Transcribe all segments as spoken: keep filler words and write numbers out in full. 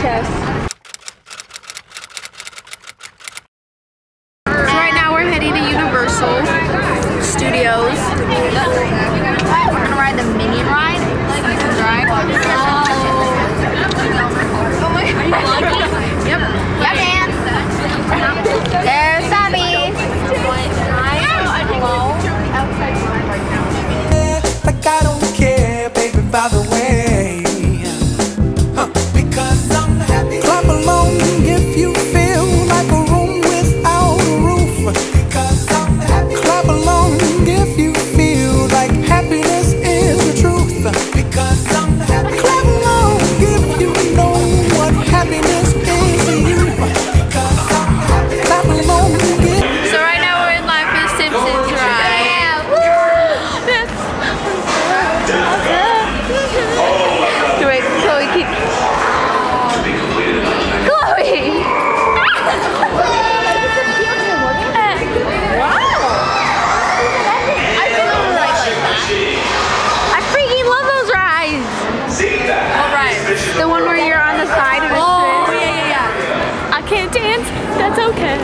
podcast. So right now we're heading to Universal Studios. We're gonna ride the Minion ride. By the way, huh, because I'm happy. Clap along if you feel like a room without a roof, because I'm happy. Clap along if you feel like happiness is the truth, because I'm happy. Clap along if you know what happiness is to you, because I'm happy. Clap along if. So right now we're in line for the Simpsons ride. Yeah, woo! That's awesome. Do it, Chloe, keep. Chloe! Wow! I feel like that. I freaking love those rides! All right. The one where you're on the side of it. Oh, yeah, yeah, yeah. I can't dance. That's okay.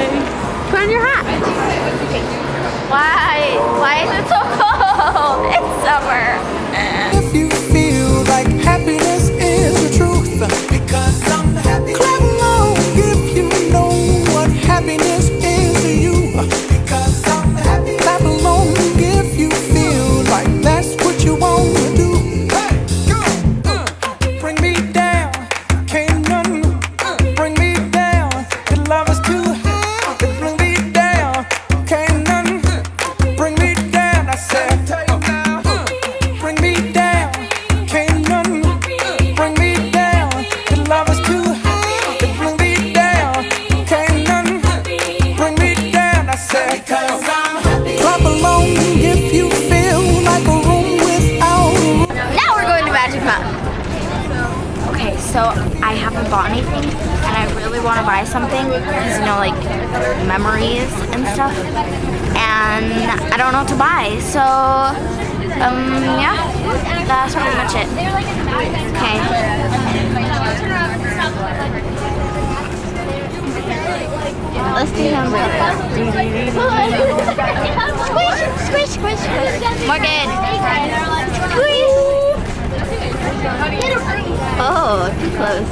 Put on your hat. Why? Why is it so cold? It's summer. So I haven't bought anything, and I really want to buy something, because, you know, like, memories and stuff, and I don't know what to buy, so, um, yeah, that's pretty much it. Okay. Let's do something. Squish, squish, squish, squish. Morgan. Squish. Oh, too close.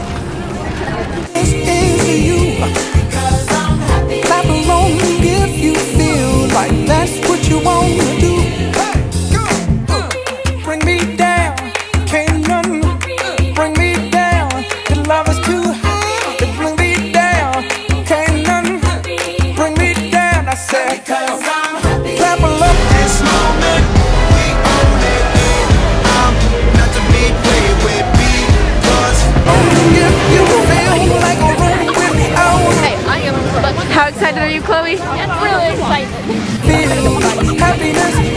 This is you, because I'm happy. Clap along if you feel like that's what you want to do. Bring me down, can't none. Bring me down, the love is too high. Bring me down, can't none. Bring me down, I said, because I'm happy. Clap along this moment. How excited are you, Chloe? Yes, really excited. Happiness.